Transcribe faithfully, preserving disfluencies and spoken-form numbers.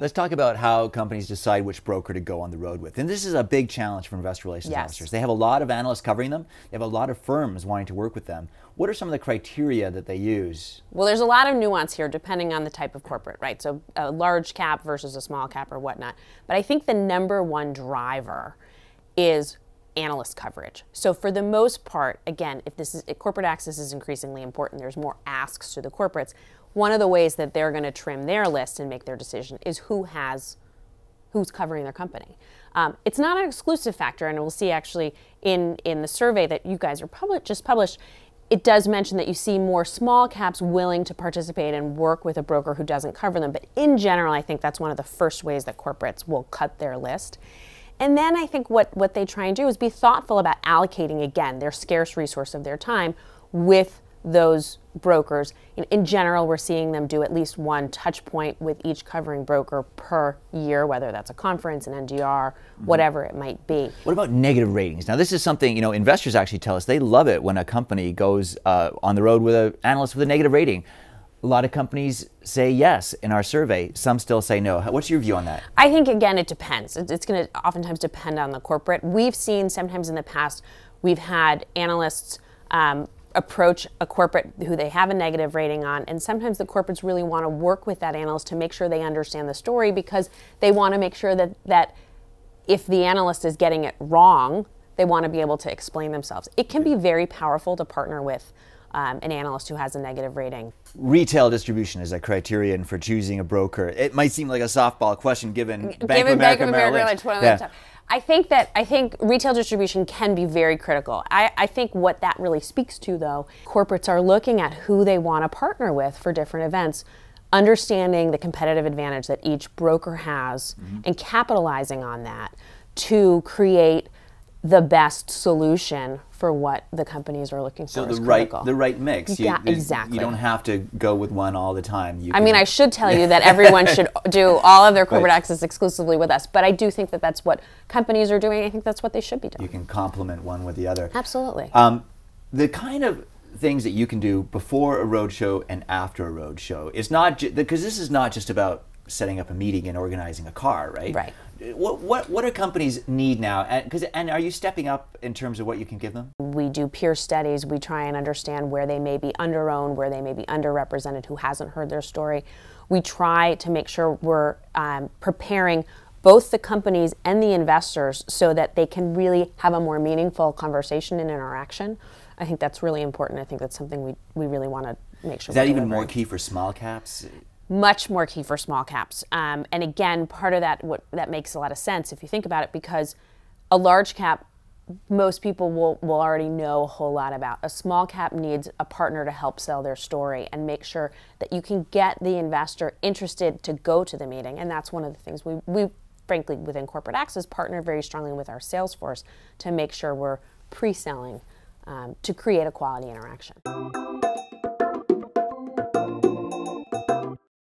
Let's talk about how companies decide which broker to go on the road with. And this is a big challenge for investor relations yes. officers. They have a lot of analysts covering them. They have a lot of firms wanting to work with them. What are some of the criteria that they use? Well, there's a lot of nuance here depending on the type of corporate, right? So a large cap versus a small cap or whatnot. But I think the number one driver is analyst coverage. So for the most part, again, if this is if corporate access is increasingly important, there's more asks to the corporates. One of the ways that they're going to trim their list and make their decision is who has, who's covering their company. Um, it's not an exclusive factor, and we'll see actually in in the survey that you guys are public, just published, it does mention that you see more small caps willing to participate and work with a broker who doesn't cover them. But in general, I think that's one of the first ways that corporates will cut their list. And then I think what, what they try and do is be thoughtful about allocating, again, their scarce resource of their time with those brokers. In, in general, we're seeing them do at least one touch point with each covering broker per year, whether that's a conference, an N D R, whatever it might be. What about negative ratings? Now, this is something, you know, investors actually tell us they love it when a company goes uh, on the road with an analyst with a negative rating. A lot of companies say yes in our survey. Some still say no. What's your view on that? I think, again, it depends. It's going to oftentimes depend on the corporate. We've seen sometimes in the past, we've had analysts um, approach a corporate who they have a negative rating on, and sometimes the corporates really want to work with that analyst to make sure they understand the story, because they want to make sure that, that if the analyst is getting it wrong, they want to be able to explain themselves. It can be very powerful to partner with Um, an analyst who has a negative rating. Retail distribution is a criterion for choosing a broker. It might seem like a softball question given G Bank of America Merrill Lynch. Yeah. I think that I think retail distribution can be very critical. I, I think what that really speaks to, though, corporates are looking at who they want to partner with for different events, understanding the competitive advantage that each broker has, mm-hmm. and capitalizing on that to create the best solution for what the companies are looking for. So the is right, the right mix. You, yeah, exactly. You don't have to go with one all the time. You I mean, I should tell you that everyone should do all of their corporate right. access exclusively with us, but I do think that that's what companies are doing. I think that's what they should be doing. You can complement one with the other. Absolutely. Um, the kind of things that you can do before a roadshow and after a roadshow is not because this is not just about setting up a meeting and organizing a car, right? Right. What, what, what do companies need now? And, 'cause, and are you stepping up in terms of what you can give them? We do peer studies. We try and understand where they may be under-owned, where they may be underrepresented, who hasn't heard their story. We try to make sure we're um, preparing both the companies and the investors so that they can really have a more meaningful conversation and interaction. I think that's really important. I think that's something we, we really want to make sure. Is that even more key for small caps? Much more key for small caps. Um, and again, part of that, what, that makes a lot of sense if you think about it, because a large cap, most people will, will already know a whole lot about. A small cap needs a partner to help sell their story and make sure that you can get the investor interested to go to the meeting. And that's one of the things we, we frankly, within corporate access, partner very strongly with our sales force to make sure we're pre-selling um, to create a quality interaction.